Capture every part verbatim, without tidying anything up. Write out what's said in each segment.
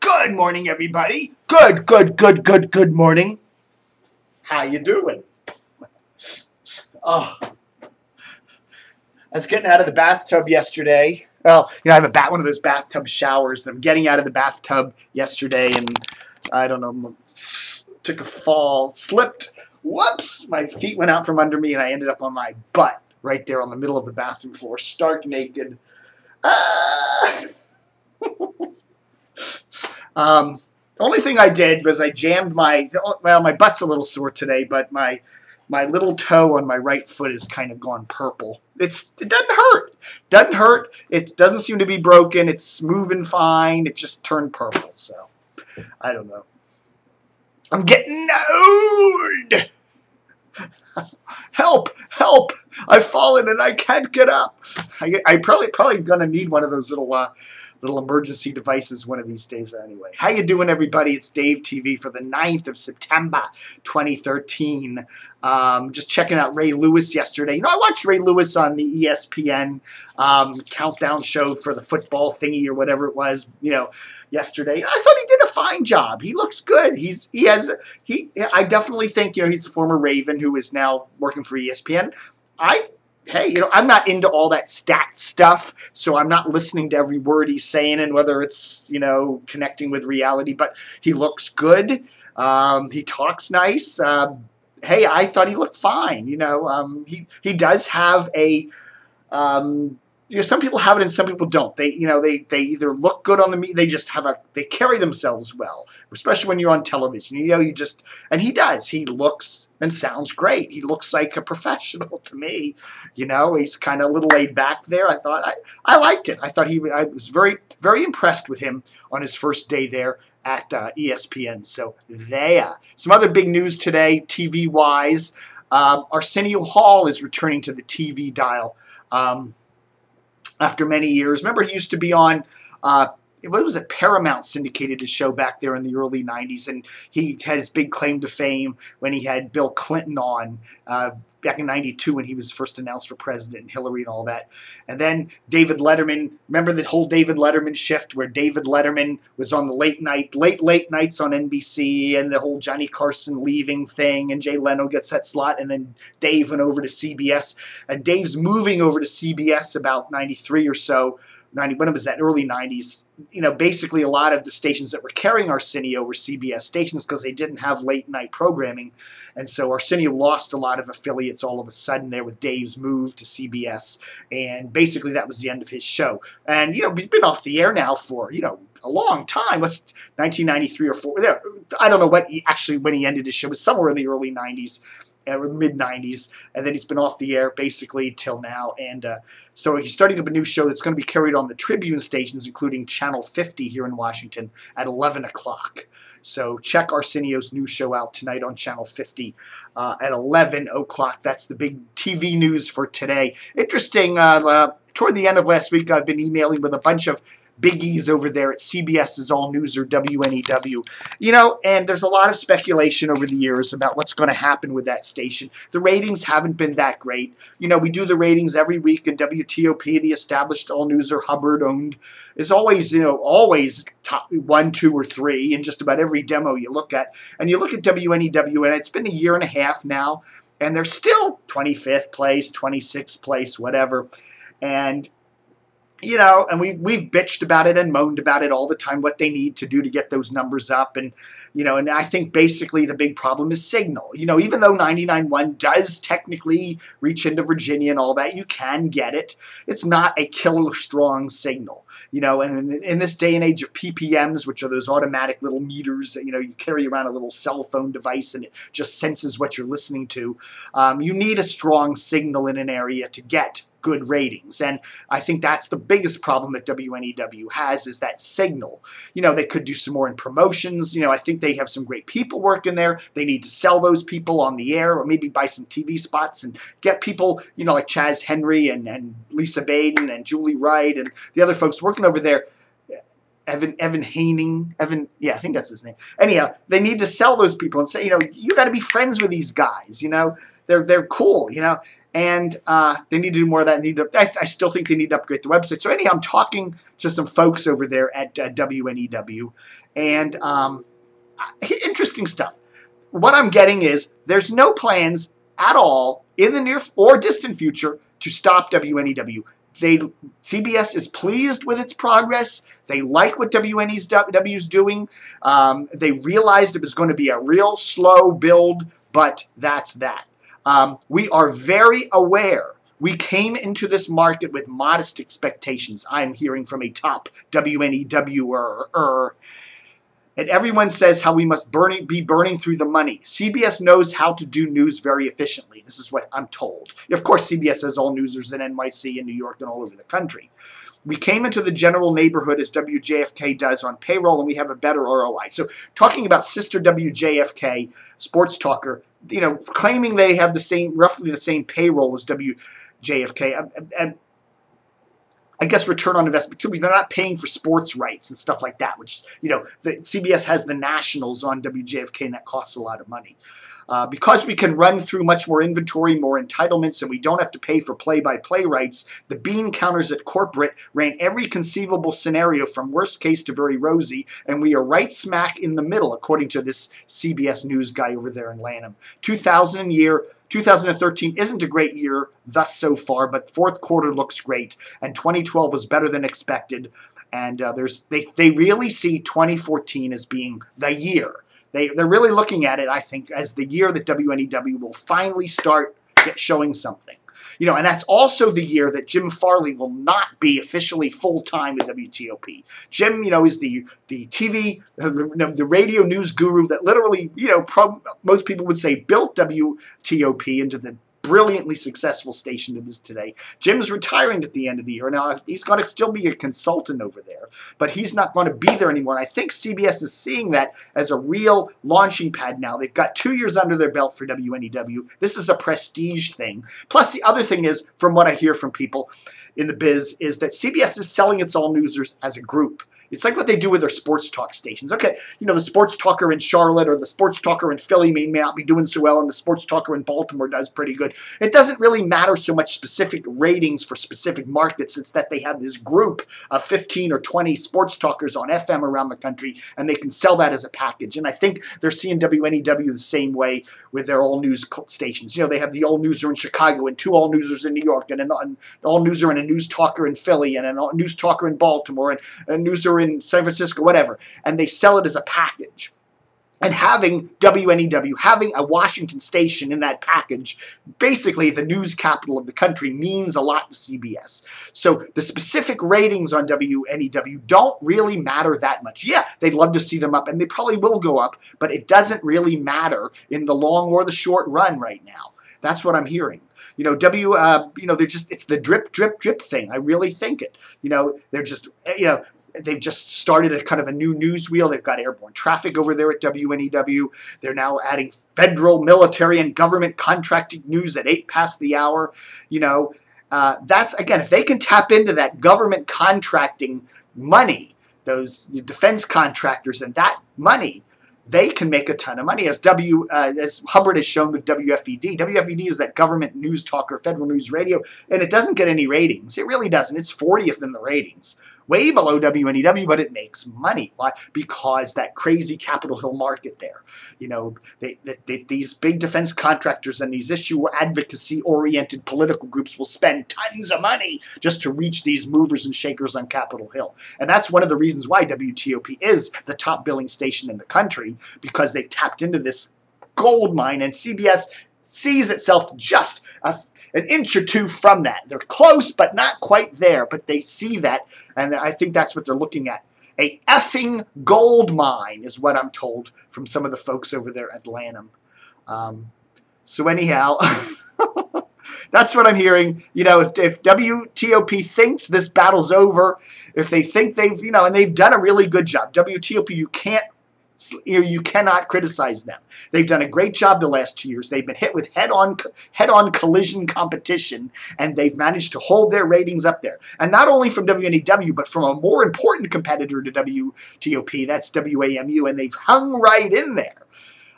Good morning, everybody. Good, good, good, good, good morning. How you doing? Oh, I was getting out of the bathtub yesterday. Well, you know, I have a bat, one of those bathtub showers. I'm getting out of the bathtub yesterday, and I don't know, took a fall, slipped. Whoops! My feet went out from under me, and I ended up on my butt right there on the middle of the bathroom floor, stark naked. Ah! um, the only thing I did was I jammed my well, my butt's a little sore today, but my my little toe on my right foot is kind of gone purple. It's it doesn't hurt, doesn't hurt. It doesn't seem to be broken. It's moving fine. It just turned purple. So I don't know. I'm getting old! Help! Help! I've fallen and I can't get up! I, I probably probably gonna need one of those little uh, little emergency devices one of these days anyway. How you doing, everybody? It's Dave T V for the ninth of September twenty thirteen. Um, just checking out Ray Lewis yesterday. You know, I watched Ray Lewis on the E S P N um, countdown show for the football thingy or whatever it was, you know, yesterday. I thought he did a fine job. He looks good. He's he has he. I definitely think, you know, he's a former Raven who is now working for E S P N. I hey, you know, I'm not into all that stat stuff, so I'm not listening to every word he's saying and whether it's, you know, connecting with reality. But he looks good. Um, he talks nice. Uh, hey, I thought he looked fine. You know, um, he he does have a. Um, You know, some people have it and some people don't. They, you know, they they either look good on the media, they just have a, they carry themselves well, especially when you're on television. You know, you just, and he does. He looks and sounds great. He looks like a professional to me. You know, he's kind of a little laid back there. I thought I, I liked it. I thought he, I was very very impressed with him on his first day there at uh, E S P N. So there. Some other big news today, T V wise. Um, Arsenio Hall is returning to the T V dial. Um, After many years, remember he used to be on, uh, what was it, Paramount syndicated his show back there in the early nineties, and he had his big claim to fame when he had Bill Clinton on uh, back in ninety-two when he was first announced for president and Hillary and all that. And then David Letterman, remember that whole David Letterman shift where David Letterman was on the late night, late, late nights on N B C, and the whole Johnny Carson leaving thing, and Jay Leno gets that slot, and then Dave went over to C B S. And Dave's moving over to C B S about ninety-three or so, ninety, when it was that early nineties. You know, basically a lot of the stations that were carrying Arsenio were C B S stations because they didn't have late night programming. And so Arsenio lost a lot of affiliates all of a sudden there with Dave's move to C B S. And basically that was the end of his show. And, you know, he's been off the air now for, you know, a long time. What's nineteen ninety-three or four? I don't know what he actually, when he ended his show, it was somewhere in the early nineties. Or mid-nineties, and then he's been off the air basically till now, and uh, so he's starting up a new show that's going to be carried on the Tribune stations, including Channel fifty here in Washington at eleven o'clock. So check Arsenio's new show out tonight on Channel fifty uh, at eleven o'clock. That's the big T V news for today. Interesting, uh, uh, toward the end of last week, I've been emailing with a bunch of biggies over there at C B S's All News or W N E W. You know, and there's a lot of speculation over the years about what's going to happen with that station. The ratings haven't been that great. You know, we do the ratings every week in W T O P, the established All News or Hubbard owned. It's always, you know, always top one, two, or three in just about every demo you look at. And you look at W N E W, and it's been a year and a half now, and they're still twenty-fifth place, twenty-sixth place, whatever. And you know, and we've, we've bitched about it and moaned about it all the time, what they need to do to get those numbers up. And, you know, and I think basically the big problem is signal. You know, even though ninety-nine point one does technically reach into Virginia and all that, you can get it. It's not a killer strong signal, you know, and in, in this day and age of P P Ms, which are those automatic little meters that, you know, you carry around a little cell phone device and it just senses what you're listening to. Um, you need a strong signal in an area to get good ratings, and I think that's the biggest problem that W N E W has, is that signal. You know, they could do some more in promotions. You know, I think they have some great people working there. They need to sell those people on the air, or maybe buy some T V spots and get people, you know, like Chaz Henry and, and Lisa Baden and Julie Wright and the other folks working over there. Evan, Evan Haining, Evan, yeah, I think that's his name. Anyhow, they need to sell those people and say, you know, you got to be friends with these guys, you know, they're, they're cool, you know, And uh, they need to do more of that. They need to, I, I still think they need to upgrade the website. So anyhow, I'm talking to some folks over there at uh, W N E W, and um, interesting stuff. What I'm getting is there's no plans at all in the near or distant future to stop W N E W. They, C B S is pleased with its progress. They like what W N E W is doing. Um, they realized it was going to be a real slow build, but that's that. Um, we are very aware. We came into this market with modest expectations, I'm hearing from a top W N E W-er. And everyone says how we must burn, be burning through the money. C B S knows how to do news very efficiently. This is what I'm told. Of course, C B S has all newsers in N Y C and New York and all over the country. We came into the general neighborhood as W J F K does on payroll, and we have a better R O I. So talking about sister W J F K, sports talker, you know, claiming they have the same, roughly the same payroll as W J F K. I, I, I guess return on investment. They're not paying for sports rights and stuff like that, which, you know, the, C B S has the nationals on W J F K, and that costs a lot of money. Uh, because we can run through much more inventory, more entitlements, and we don't have to pay for play-by-play rights, the bean counters at corporate ran every conceivable scenario from worst case to very rosy, and we are right smack in the middle, according to this C B S News guy over there in Lanham. two thousand year, twenty thirteen isn't a great year thus so far, but fourth quarter looks great, and twenty twelve was better than expected, and uh, there's they, they really see twenty fourteen as being the year. They, they're really looking at it, I think, as the year that W N E W will finally start get showing something. You know, and that's also the year that Jim Farley will not be officially full-time with W T O P. Jim, you know, is the, the T V, the, the radio news guru that literally, you know, pro, most people would say built W T O P into the brilliantly successful station it is today. Jim's retiring at the end of the year. Now, he's going to still be a consultant over there, but he's not going to be there anymore. And I think C B S is seeing that as a real launching pad now. They've got two years under their belt for W N E W. This is a prestige thing. Plus, the other thing is, from what I hear from people in the biz, is that C B S is selling its all-newsers as a group. It's like what they do with their sports talk stations. Okay, you know, the sports talker in Charlotte or the sports talker in Philly may, may not be doing so well, and the sports talker in Baltimore does pretty good. It doesn't really matter so much specific ratings for specific markets. It's that they have this group of fifteen or twenty sports talkers on F M around the country, and they can sell that as a package. And I think they're seeing W N E W the same way with their all-news stations. You know, they have the all-newser in Chicago and two all-newsers in New York and an all-newser and a news talker in Philly and a news talker in Baltimore and a newser in San Francisco, whatever, and they sell it as a package. And having W N E W, having a Washington station in that package, basically the news capital of the country, means a lot to C B S. So the specific ratings on W N E W don't really matter that much. Yeah, they'd love to see them up, and they probably will go up, but it doesn't really matter in the long or the short run right now. That's what I'm hearing. You know, W, uh, you know, they're just, it's the drip, drip, drip thing. I really think it. You know, they're just, you know, they've just started a kind of a new newsreel. They've got airborne traffic over there at W N E W. They're now adding federal, military, and government contracting news at eight past the hour. You know, uh, that's, again, if they can tap into that government contracting money, those defense contractors and that money, they can make a ton of money, as W uh, as Hubbard has shown with W F E D. W F E D is that government news talker, federal news radio, and it doesn't get any ratings. It really doesn't. It's fortieth in the ratings, way below W N E W, but it makes money. Why? Because that crazy Capitol Hill market there. You know, they, they, they, these big defense contractors and these issue advocacy-oriented political groups will spend tons of money just to reach these movers and shakers on Capitol Hill. And that's one of the reasons why W T O P is the top billing station in the country, because they've tapped into this gold mine, and C B S sees itself just a an inch or two from that. They're close, but not quite there, but they see that, and I think that's what they're looking at. A effing gold mine is what I'm told from some of the folks over there at Lanham. Um, so anyhow, that's what I'm hearing. You know, if, if W T O P thinks this battle's over, if they think they've, you know, and they've done a really good job. W T O P, you can't You cannot criticize them. They've done a great job the last two years. They've been hit with head-on head-on collision competition, and they've managed to hold their ratings up there. And not only from W N E W, but from a more important competitor to W T O P, that's W A M U, and they've hung right in there.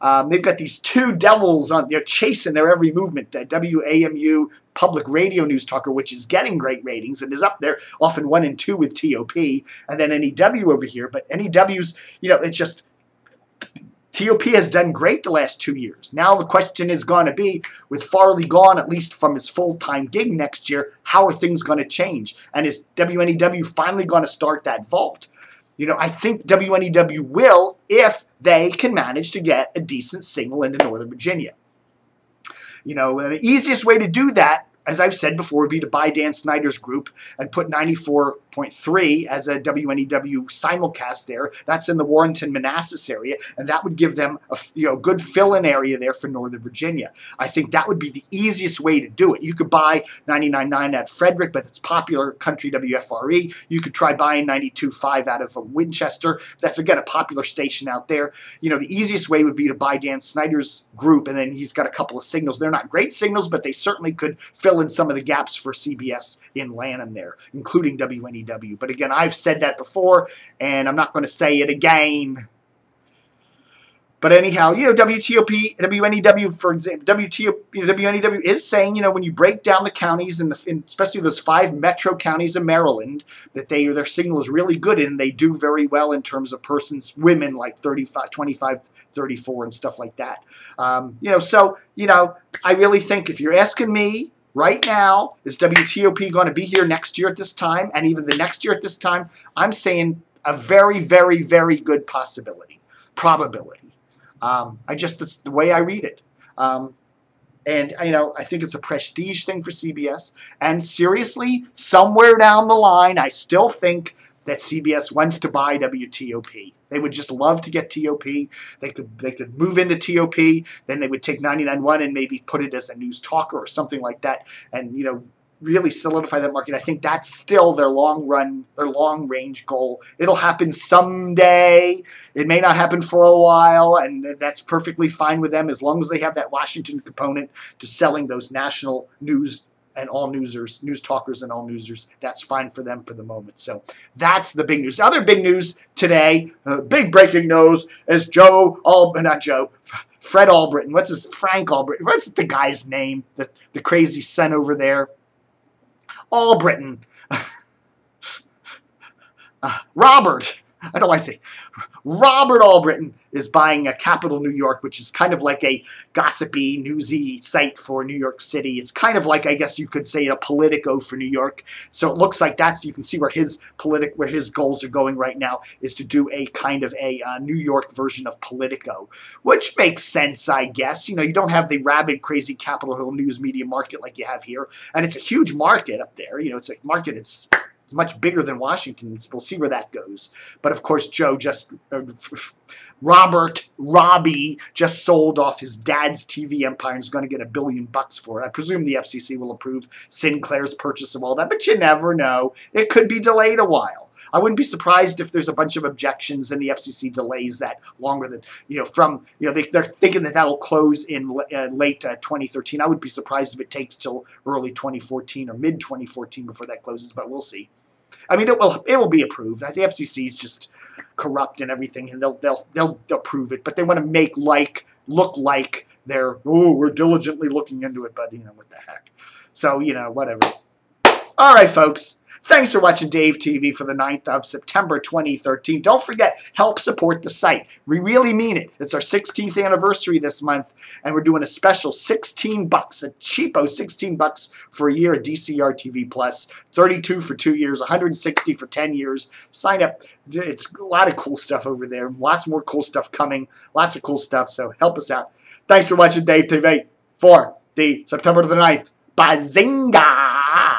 Um, they've got these two devils on, they're chasing their every movement. The W A M U public radio news talker, which is getting great ratings and is up there, often one and two with T O P, and then N E W over here. But N E W's, you know, it's just, T O P has done great the last two years. Now the question is going to be, with Farley gone, at least from his full-time gig next year, how are things going to change? And is W N E W finally going to start that vault? You know, I think W N E W will if they can manage to get a decent signal into Northern Virginia. You know, the easiest way to do that, as I've said before, would be to buy Dan Snyder's group and put ninety-four point three as a W N E W simulcast there. That's in the Warrenton, Manassas area, and that would give them a, you know, good fill-in area there for Northern Virginia. I think that would be the easiest way to do it. You could buy ninety-nine point nine at Frederick, but it's popular country W F R E. You could try buying ninety-two point five out of Winchester. That's, again, a popular station out there. You know, the easiest way would be to buy Dan Snyder's group, and then he's got a couple of signals. They're not great signals, but they certainly could fill in some of the gaps for C B S in Lanham there, including W N E W. But again, I've said that before, and I'm not going to say it again. But anyhow, you know, W T O P, W N E W, for example, W T O P, W N E W is saying, you know, when you break down the counties, and in in, especially those five metro counties of Maryland, that they their signal is really good in. They do very well in terms of persons, women like thirty-five, twenty-five, thirty-four, and stuff like that. Um, you know, so, you know, I really think if you're asking me, right now, is W T O P going to be here next year at this time, and even the next year at this time? I'm saying a very, very, very good possibility, probability. Um, I just, that's the way I read it. Um, and, you know, I think it's a prestige thing for C B S. And seriously, somewhere down the line, I still think that C B S wants to buy W T O P. They would just love to get T O P. They could they could move into T O P, then they would take ninety-nine point one and maybe put it as a news talker or something like that, and you know, really solidify that market. I think that's still their long run, their long range goal. It'll happen someday. It may not happen for a while, and that's perfectly fine with them as long as they have that Washington component to selling those national news and all newsers, news talkers and all newsers. That's fine for them for the moment. So that's the big news. Other big news today, uh, big breaking news, is Joe, Al not Joe, Fred Albritton. What's his, Frank Albritton. What's the guy's name, the, the crazy son over there? Albritton. uh, Robert. I don't want to say. Robert Albritton is buying a Capitol, New York, which is kind of like a gossipy, newsy site for New York City. It's kind of like, I guess you could say, a Politico for New York. So it looks like that's, you can see where his politic, where his goals are going right now, is to do a kind of a uh, New York version of Politico, which makes sense, I guess. You know, you don't have the rabid, crazy Capitol Hill news media market like you have here. And it's a huge market up there. You know, it's a market, it's... it's much bigger than Washington. We'll see where that goes. But, of course, Joe just, uh, Robert, Robbie, just sold off his dad's T V empire and is going to get a billion bucks for it. I presume the F C C will approve Sinclair's purchase of all that, but you never know. It could be delayed a while. I wouldn't be surprised if there's a bunch of objections and the F C C delays that longer than, you know, from, you know, they, they're thinking that that'll close in uh, late uh, twenty thirteen. I would be surprised if it takes till early twenty fourteen or mid twenty fourteen before that closes, but we'll see. I mean, it will it will be approved. The F C C is just corrupt and everything, and they'll they'll they'll approve it. But they want to make like look like they're oh we're diligently looking into it, but you know what the heck. So you know whatever. All right, folks. Thanks for watching Dave T V for the ninth of September twenty thirteen. Don't forget, help support the site. We really mean it. It's our sixteenth anniversary this month, and we're doing a special sixteen bucks, a cheapo sixteen bucks for a year of D C R T V Plus, thirty-two for two years, one hundred sixty for ten years. Sign up. It's a lot of cool stuff over there. Lots more cool stuff coming. Lots of cool stuff, so help us out. Thanks for watching Dave T V for the September the ninth. Bazinga!